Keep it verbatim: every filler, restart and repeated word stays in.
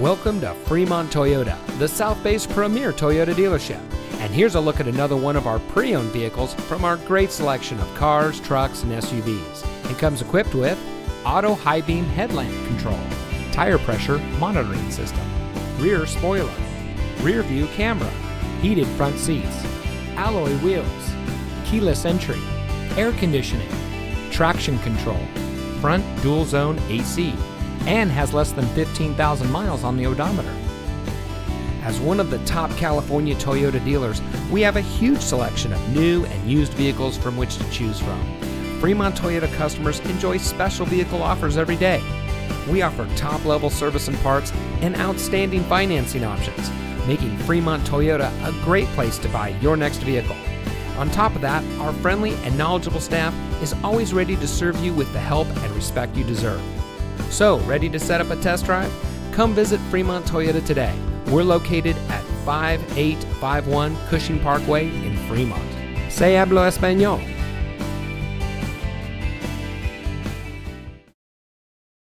Welcome to Fremont Toyota, the South Bay's premier Toyota dealership. And here's a look at another one of our pre-owned vehicles from our great selection of cars, trucks, and S U Vs. It comes equipped with auto high beam headlamp control, tire pressure monitoring system, rear spoiler, rear view camera, heated front seats, alloy wheels, keyless entry, air conditioning, traction control, front dual zone A C, and has less than fifteen thousand miles on the odometer. As one of the top California Toyota dealers, we have a huge selection of new and used vehicles from which to choose from. Fremont Toyota customers enjoy special vehicle offers every day. We offer top-level service and parts and outstanding financing options, making Fremont Toyota a great place to buy your next vehicle. On top of that, our friendly and knowledgeable staff is always ready to serve you with the help and respect you deserve. So, ready to set up a test drive? Come visit Fremont Toyota today. We're located at five eight five one Cushing Parkway in Fremont. Se hablo español.